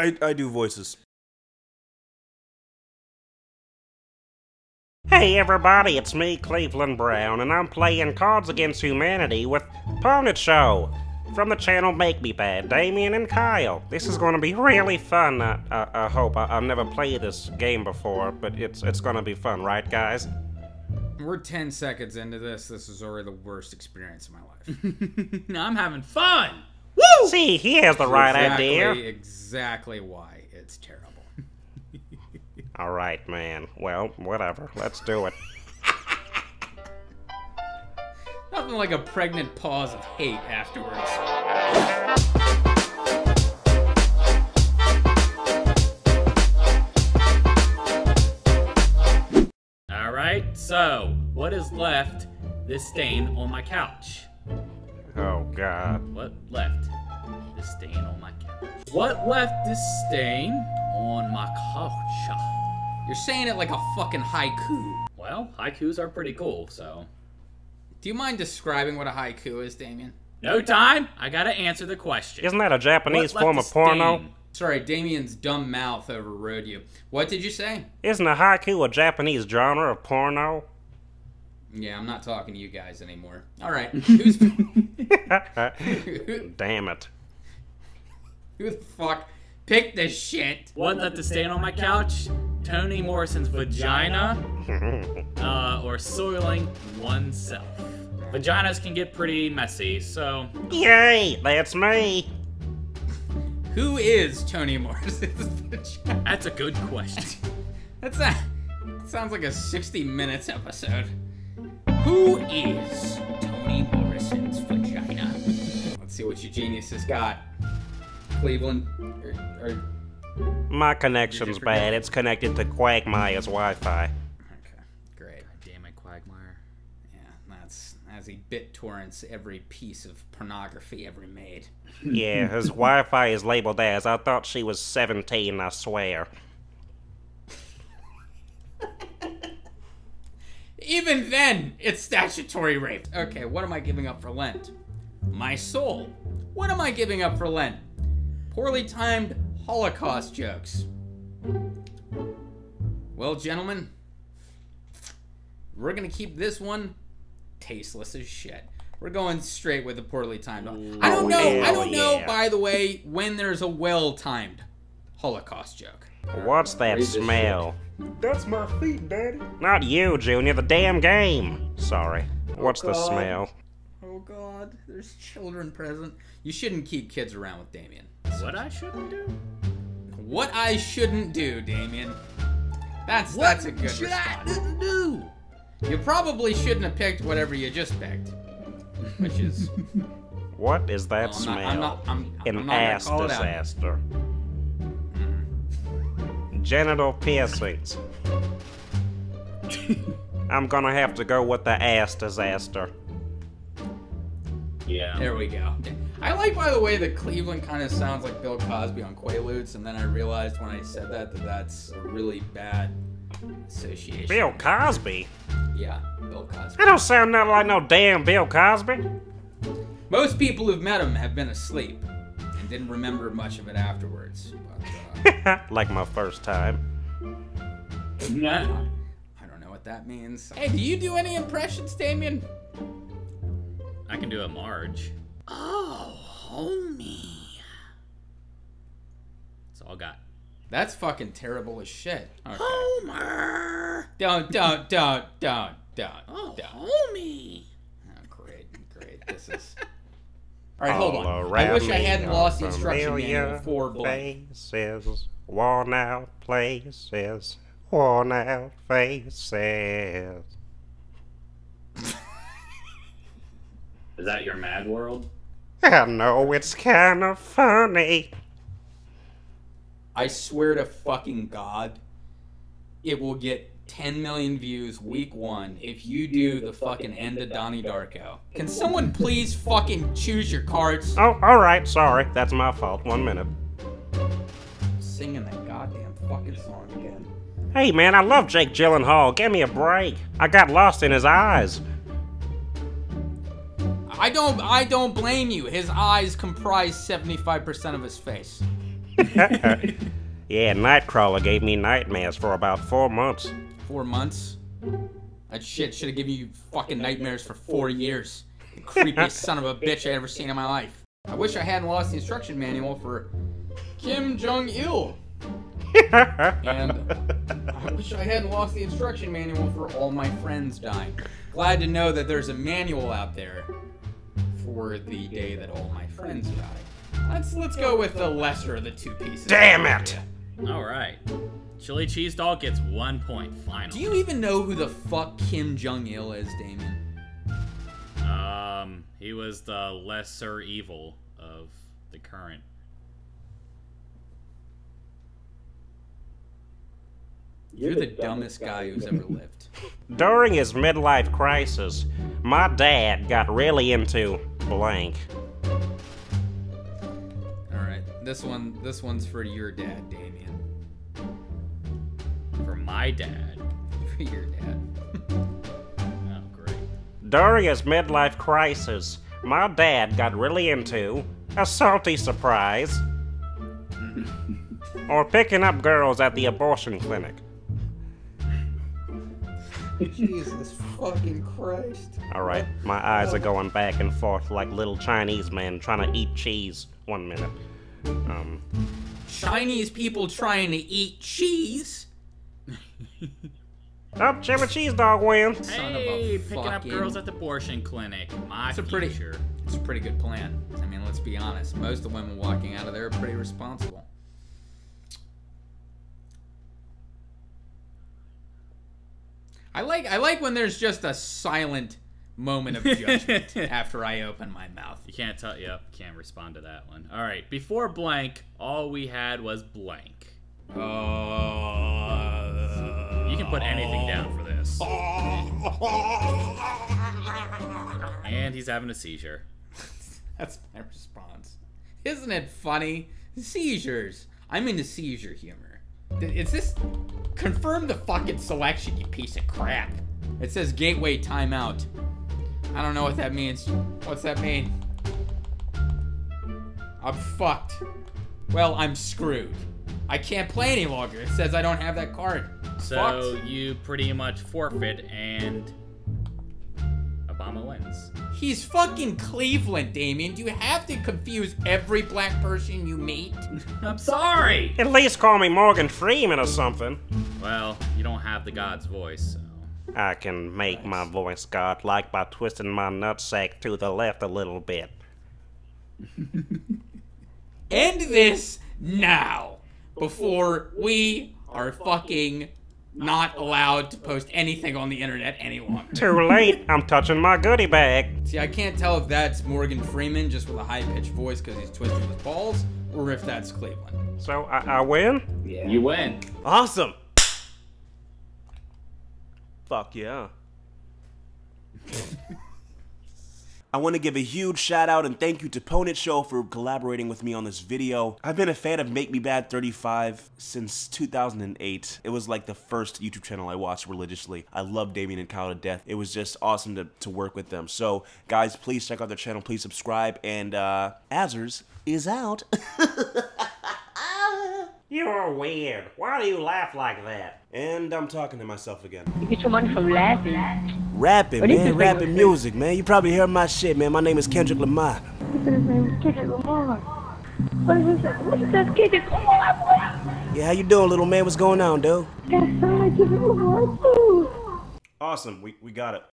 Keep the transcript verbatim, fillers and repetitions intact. I, I do voices. Hey everybody, it's me, Cleveland Brown, and I'm playing Cards Against Humanity with PwnageShow from the channel Make Me Bad, Damien and Kyle. This is going to be really fun, I, I, I hope. I, I've never played this game before, but it's, it's going to be fun, right guys? We're ten seconds into this. This is already the worst experience of my life. I'm having fun! Woo! See, he has the right exactly, idea. Exactly why it's terrible. All right, man. Well, whatever. Let's do it. Nothing like a pregnant pause of hate afterwards. All right, so what is left? This stain on my couch. Oh, God. What left? This stain on my couch. What left this stain on my couch? You're saying it like a fucking haiku. Well, haikus are pretty cool, so. Do you mind describing what a haiku is, Damien? No time. I gotta answer the question. Isn't that a Japanese form of porno? Sorry, Damien's dumb mouth overrode you. What did you say? Isn't a haiku a Japanese genre of porno? Yeah, I'm not talking to you guys anymore. All right. Who's... Damn it. Who the fuck picked this shit? What left to stand on my couch? Toni Morrison's vagina, uh, or soiling oneself. Vaginas can get pretty messy, so... Yay! That's me! Who is Toni Morrison's vagina? That's a good question. That's a... That sounds like a sixty minutes episode. Who is Toni Morrison's vagina? Let's see what your genius has got. Cleveland, or... or my connection's bad. It's connected to Quagmire's Wi-Fi. Okay, great. God damn it, Quagmire. Yeah, that's as he BitTorrents every piece of pornography ever made. Yeah, his Wi-Fi is labeled as, I thought she was seventeen, I swear. Even then, it's statutory rape. Okay, what am I giving up for Lent? My soul. What am I giving up for Lent? Poorly timed Holocaust jokes. Well, gentlemen, we're gonna keep this one tasteless as shit. We're going straight with the poorly timed. Oh, I don't know, I don't know, yeah. By the way, when there's a well-timed Holocaust joke. What's that smell? That's my feet, Daddy. Not you, Junior, the damn game. Sorry. What's oh the smell? Oh, God. There's children present. You shouldn't keep kids around with Damien. What I shouldn't do? What I shouldn't do, Damien. That's, that's a good response. What I didn't do? You probably shouldn't have picked whatever you just picked. Which is... What is that no, I'm smell? Not, I'm not, I'm, I'm An not ass disaster. Genital piercings. I'm gonna have to go with the ass disaster. Yeah. There we go. I like, by the way, that Cleveland kind of sounds like Bill Cosby on Quaaludes, and then I realized when I said that that that's a really bad association. Bill Cosby? Yeah, Bill Cosby. I don't sound nothing like no damn Bill Cosby. Most people who've met him have been asleep and didn't remember much of it afterwards. But, uh, like my first time. Nah. I don't know what that means. Hey, do you do any impressions, Damien? I can do a Marge. Oh, homie. That's all I got. That's fucking terrible as shit. Okay. Homer! Don't, don't, don't, don't, don't, oh, don't. Homie! Oh, great, great. This is... All right, hold on. I wish I hadn't lost the instruction manual for blank. Faces, worn out places, worn out faces. Is that your Mad World? I know, it's kind of funny. I swear to fucking God, it will get ten million views week one if you do the fucking end of Donnie Darko. Can someone please fucking choose your cards? Oh, alright, sorry. That's my fault. One minute. Singing that goddamn fucking song again. Hey man, I love Jake Gyllenhaal. Give me a break. I got lost in his eyes. I don't I don't blame you. His eyes comprise seventy-five percent of his face. Yeah, Nightcrawler gave me nightmares for about four months. Four months? That shit should have given you fucking nightmares for four years. The creepiest son of a bitch I ever seen in my life. I wish I hadn't lost the instruction manual for Kim Jong-il. And I wish I hadn't lost the instruction manual for all my friends dying. Glad to know that there's a manual out there for the day that all my friends die. Let's let's go with the lesser of the two pieces. Damn it! All right, Chili Cheese Dog gets one point. Final. Do you even know who the fuck Kim Jong-il is, Damien? Um, he was the lesser evil of the current. You're the dumbest guy who's ever lived. During his midlife crisis, my dad got really into blank. All right, this one, this one's for your dad, Damien. For my dad. For your dad. Oh, great. During his midlife crisis, my dad got really into a salty surprise, or picking up girls at the abortion clinic. Jesus fucking Christ. Alright, my eyes are going back and forth like little Chinese men trying to eat cheese one minute. Um, Chinese people trying to eat cheese? Up, Chili Cheese Dog wins. Hey, picking up girls at the abortion clinic. My future. It's a pretty good plan. I mean, let's be honest. Most of the women walking out of there are pretty responsible. I like I like when there's just a silent moment of judgment after I open my mouth. You can't tell. Yep, can't respond to that one. All right, before blank, all we had was blank. Uh, you can put anything down for this. And he's having a seizure. That's my response. Isn't it funny? Seizures. I'm into seizure humor. Is this? Confirm the fucking selection, you piece of crap. It says gateway timeout. I don't know what that means. What's that mean? I'm fucked. Well, I'm screwed. I can't play any longer. It says I don't have that card. So fucked. You pretty much forfeit and Obama wins. He's fucking Cleveland, Damien. You have to confuse every black person you meet. I'm sorry. At least call me Morgan Freeman or something. Well, you don't have the God's voice, so... I can make nice. My voice God-like by twisting my nutsack to the left a little bit. End this now, before we are fucking... not allowed to post anything on the internet any longer. Too late, I'm touching my goodie bag. See, I can't tell if that's Morgan Freeman just with a high-pitched voice because he's twisting his balls, or if that's Cleveland. So, I, I win? Yeah. You win. Awesome. Fuck yeah. I want to give a huge shout out and thank you to PwnageShow for collaborating with me on this video. I've been a fan of Make Me Bad thirty-five since two thousand eight. It was like the first YouTube channel I watched religiously. I love Damien and Kyle to death. It was just awesome to, to work with them. So guys, please check out their channel. Please subscribe. And uh, Azerrz is out. You are weird. Why do you laugh like that? And I'm talking to myself again. You get your money from laughing. Rapping, man. Rapping music, man. You probably heard my shit, man. My name is Kendrick Lamar. What's his name? Kendrick Lamar. What is this? What is that? Kendrick Lamar. Yeah, how you doing, little man? What's going on, dude? That's how I get it. Awesome. We, we got it.